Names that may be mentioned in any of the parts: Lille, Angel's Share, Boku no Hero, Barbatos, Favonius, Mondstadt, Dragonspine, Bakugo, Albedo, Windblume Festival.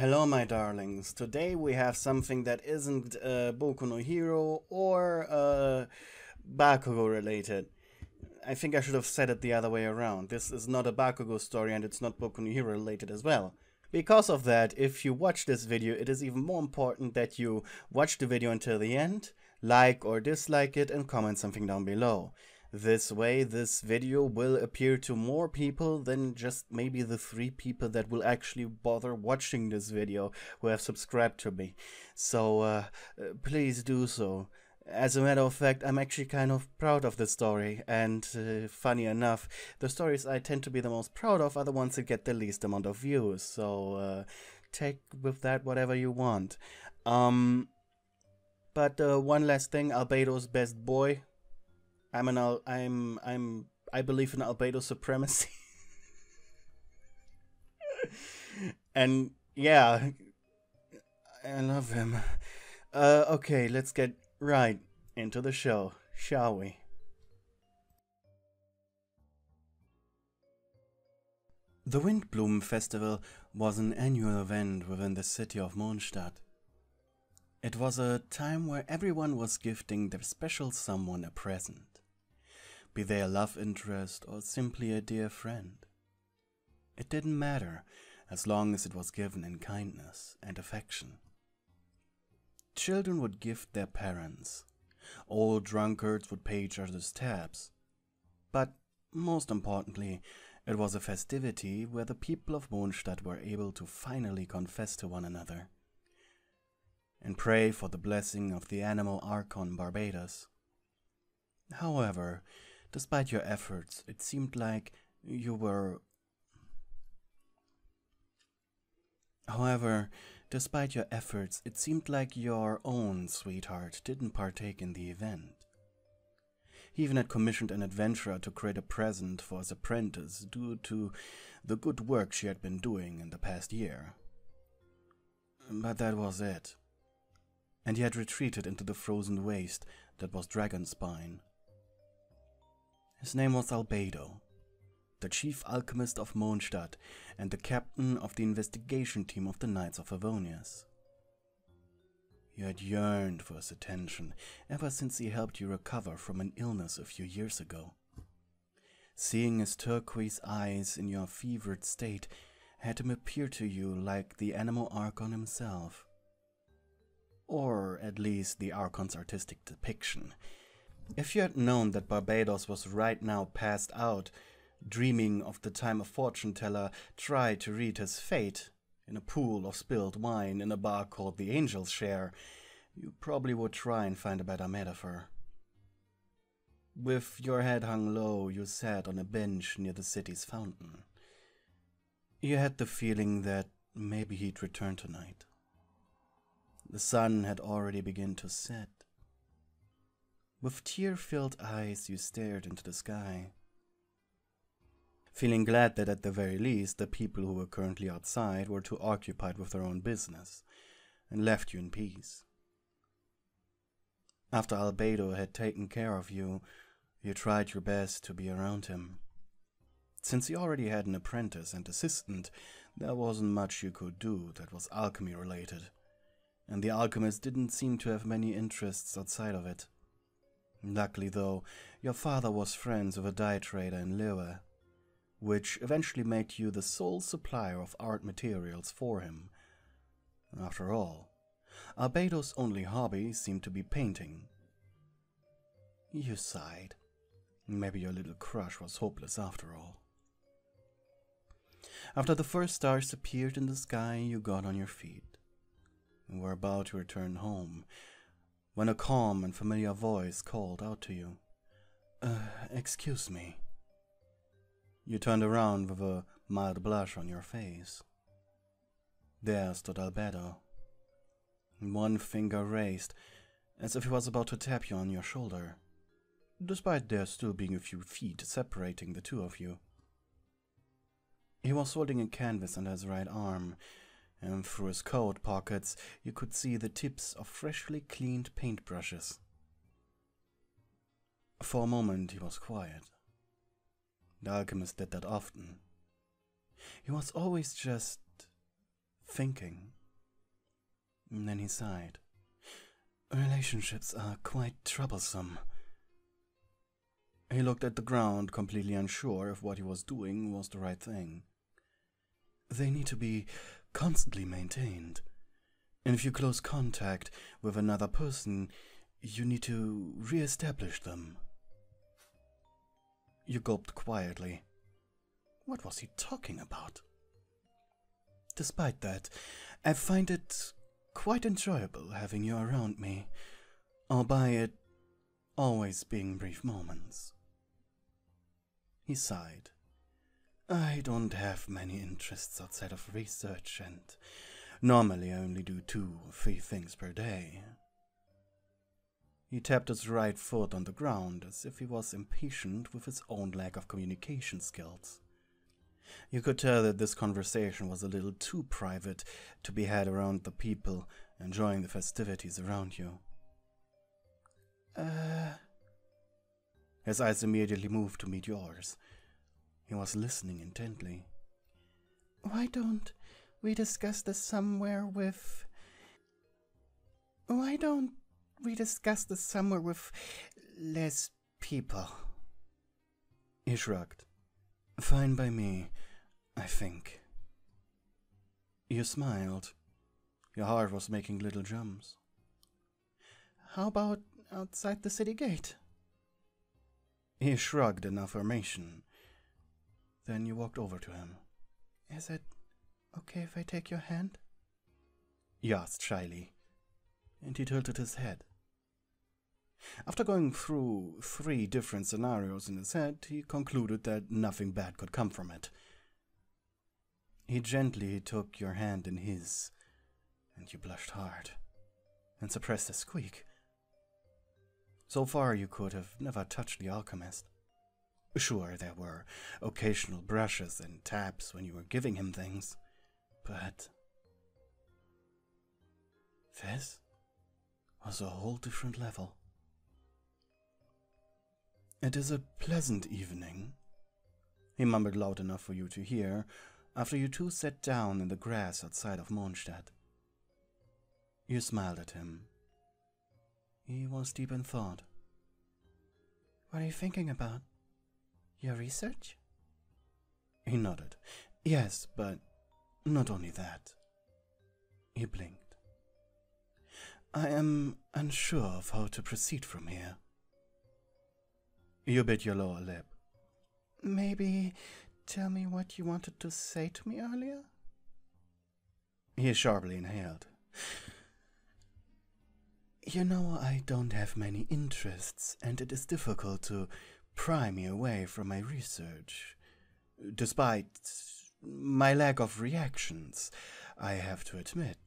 Hello my darlings, today we have something that isn't Boku no Hero or Bakugo related. I think I should have said it the other way around. This is not a Bakugo story and it's not Boku no Hero related as well. Because of that, if you watch this video, it is even more important that you watch the video until the end, like or dislike it and comment something down below. This way, this video will appear to more people than just maybe the 3 people that will actually bother watching this video who have subscribed to me. So please do so. As a matter of fact, I'm actually kind of proud of this story, and funny enough, the stories I tend to be the most proud of are the ones that get the least amount of views, so take with that whatever you want. But one last thing, Albedo's best boy. I believe in Albedo supremacy. And yeah, I love him. Okay, let's get right into the show, shall we? The Windblume Festival was an annual event within the city of Mondstadt. It was a time where everyone was gifting their special someone a present. Be they a love interest or simply a dear friend. It didn't matter, as long as it was given in kindness and affection. Children would gift their parents, old drunkards would pay each other's tabs, but most importantly, it was a festivity where the people of Mondstadt were able to finally confess to one another and pray for the blessing of the animal archon Barbatos. However, despite your efforts, it seemed like you were... However, despite your efforts, it seemed like your own sweetheart didn't partake in the event. He even had commissioned an adventurer to create a present for his apprentice due to the good work she had been doing in the past year. But that was it. And he had retreated into the frozen waste that was Dragonspine. His name was Albedo, the chief alchemist of Mondstadt and the captain of the investigation team of the Knights of Favonius. You had yearned for his attention ever since he helped you recover from an illness a few years ago. Seeing his turquoise eyes in your fevered state had him appear to you like the animal archon himself. Or at least the archon's artistic depiction. If you had known that Barbatos was right now passed out, dreaming of the time a fortune teller tried to read his fate in a pool of spilled wine in a bar called the Angel's Share, you probably would try and find a better metaphor. With your head hung low, you sat on a bench near the city's fountain. You had the feeling that maybe he'd return tonight. The sun had already begun to set. With tear-filled eyes, you stared into the sky, feeling glad that at the very least the people who were currently outside were too occupied with their own business and left you in peace. After Albedo had taken care of you, you tried your best to be around him. Since he already had an apprentice and assistant, there wasn't much you could do that was alchemy related, and the alchemist didn't seem to have many interests outside of it. Luckily though, your father was friends with a dye trader in Lille, which eventually made you the sole supplier of art materials for him. After all, Albedo's only hobby seemed to be painting. You sighed. Maybe your little crush was hopeless after all. After the first stars appeared in the sky, you got on your feet and were about to return home, when a calm and familiar voice called out to you. Excuse me. You turned around with a mild blush on your face. There stood Albedo, one finger raised, as if he was about to tap you on your shoulder, despite there still being a few feet separating the two of you. He was holding a canvas under his right arm, and through his coat pockets you could see the tips of freshly cleaned paintbrushes. For a moment he was quiet. The alchemist did that often. He was always just thinking. And then he sighed. Relationships are quite troublesome. He looked at the ground, completely unsure if what he was doing was the right thing. They need to be constantly maintained. And if you close contact with another person, you need to re-establish them. You gulped quietly. What was he talking about? Despite that, I find it quite enjoyable having you around me, albeit always being brief moments. He sighed. I don't have many interests outside of research, and normally I only do 2 or 3 things per day. He tapped his right foot on the ground as if he was impatient with his own lack of communication skills. You could tell that this conversation was a little too private to be had around the people enjoying the festivities around you. His eyes immediately moved to meet yours. He was listening intently. Why don't we discuss this somewhere with... Why don't we discuss this somewhere with less people? He shrugged. Fine by me, I think. You smiled. Your heart was making little jumps. How about outside the city gate? He shrugged in affirmation. Then you walked over to him. Is it okay if I take your hand? He asked shyly, and he tilted his head. After going through 3 different scenarios in his head, he concluded that nothing bad could come from it. He gently took your hand in his, and you blushed hard, and suppressed a squeak. So far you could have never touched the alchemist. Sure, there were occasional brushes and taps when you were giving him things, but... this was a whole different level. It is a pleasant evening, he mumbled loud enough for you to hear, after you 2 sat down in the grass outside of Mondstadt. You smiled at him. He was deep in thought. What are you thinking about? Your research? He nodded. Yes, but not only that. He blinked. I am unsure of how to proceed from here. You bit your lower lip. Maybe tell me what you wanted to say to me earlier? He sharply inhaled. You know, I don't have many interests, and it is difficult to pry me away from my research. Despite my lack of reactions, I have to admit,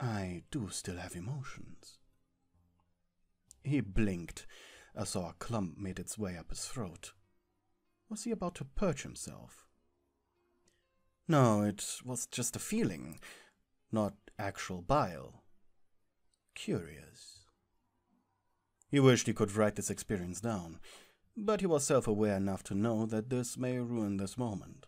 I do still have emotions. He blinked. I saw a clump made its way up his throat. Was he about to perch himself? No, it was just a feeling, not actual bile. Curious. He wished he could write this experience down, but he was self-aware enough to know that this may ruin this moment.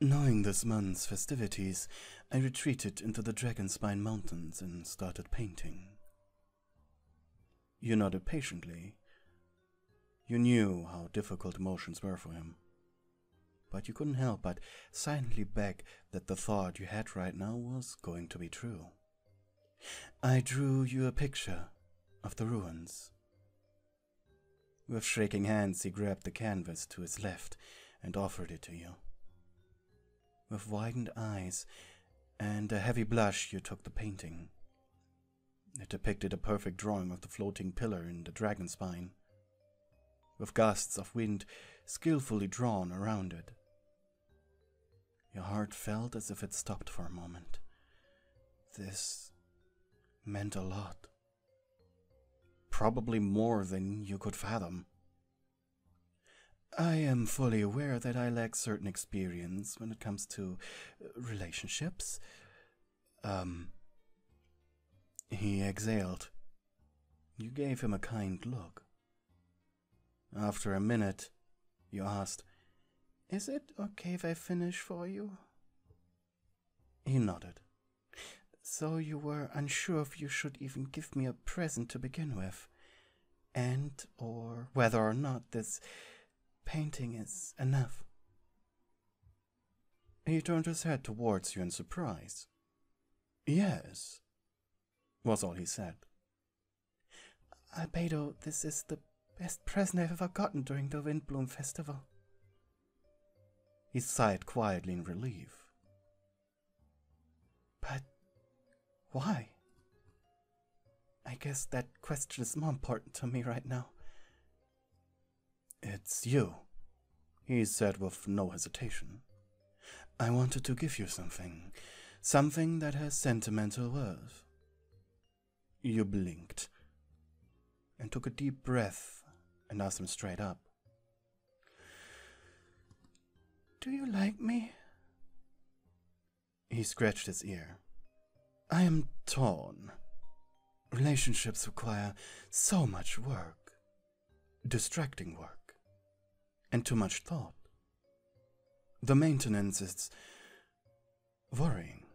Knowing this month's festivities, I retreated into the Dragonspine mountains and started painting. You nodded patiently. You knew how difficult emotions were for him. But you couldn't help but silently beg that the thought you had right now was going to be true. I drew you a picture of the ruins. With shaking hands, he grabbed the canvas to his left and offered it to you. With widened eyes and a heavy blush, you took the painting. It depicted a perfect drawing of the floating pillar in the Dragonspine, with gusts of wind skillfully drawn around it. Your heart felt as if it stopped for a moment. This meant a lot. Probably more than you could fathom. I am fully aware that I lack certain experience when it comes to relationships. He exhaled. You gave him a kind look. After a minute, you asked, Is it okay if I finish for you? He nodded. So you were unsure if you should even give me a present to begin with, and or whether or not this painting is enough. He turned his head towards you in surprise. Yes, was all he said. Albedo, this is the best present I've ever gotten during the Windblume Festival. He sighed quietly in relief. But why? I guess that question is more important to me right now. It's you, he said with no hesitation. I wanted to give you something. Something that has sentimental worth. You blinked and took a deep breath and asked him straight up. Do you like me? He scratched his ear. I am torn. Relationships require so much work. Distracting work. And too much thought. The maintenance is worrying.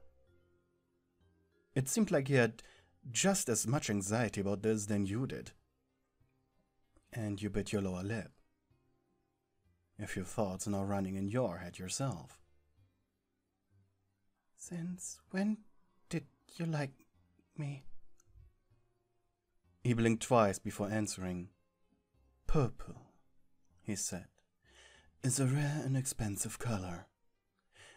It seemed like he had just as much anxiety about this than you did. And you bit your lower lip. A few thoughts now running in your head yourself. Since when did you like me? He blinked twice before answering. Purple, he said, is a rare and expensive color,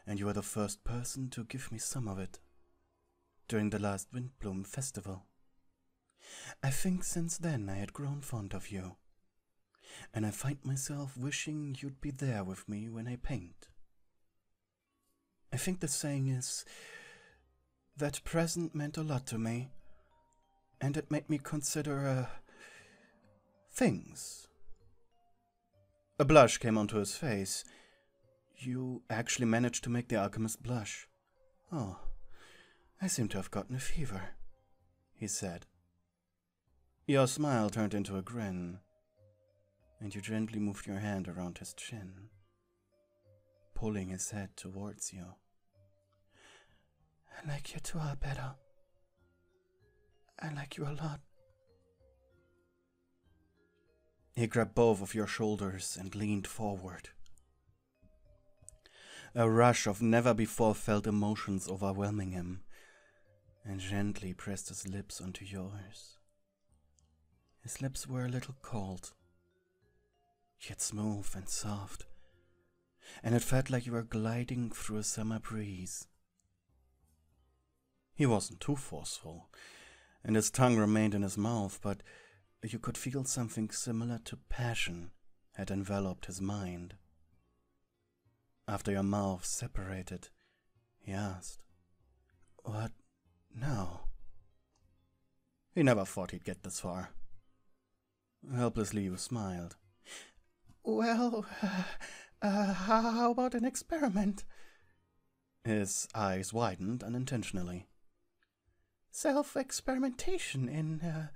and you are the first person to give me some of it during the last Windblume Festival. I think since then I had grown fond of you, and I find myself wishing you'd be there with me when I paint. I think the saying is, that present meant a lot to me, and it made me consider, things. A blush came onto his face. You actually managed to make the alchemist blush. Oh, I seem to have gotten a fever, he said. Your smile turned into a grin, and you gently moved your hand around his chin, pulling his head towards you. I like you too, Albedo. I like you a lot. He grabbed both of your shoulders and leaned forward. A rush of never-before-felt emotions overwhelming him, and gently pressed his lips onto yours. His lips were a little cold, yet smooth and soft, and it felt like you were gliding through a summer breeze. He wasn't too forceful, and his tongue remained in his mouth, but you could feel something similar to passion had enveloped his mind. After your mouth separated, he asked, "What now?" He never thought he'd get this far. Helplessly, you smiled. Well, how about an experiment? His eyes widened unintentionally. Self-experimentation in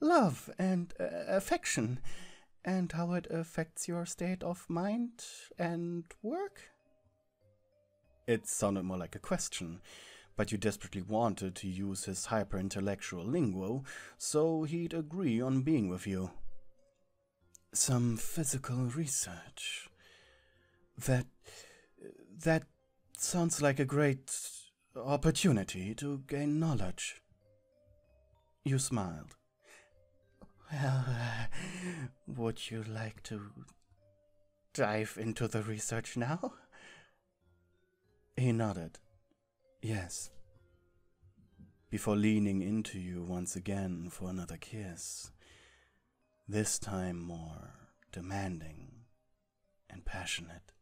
love and affection, and how it affects your state of mind and work? It sounded more like a question, but you desperately wanted to use his hyper-intellectual lingo, so he'd agree on being with you. Some physical research. That sounds like a great opportunity to gain knowledge. You smiled. Well, would you like to dive into the research now? He nodded. Yes. Before leaning into you once again for another kiss, this time more demanding and passionate.